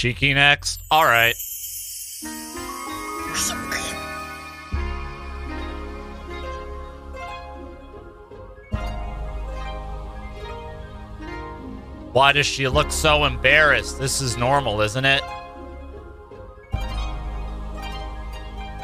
Cheeky next? Alright. Why does she look so embarrassed? This is normal, isn't it?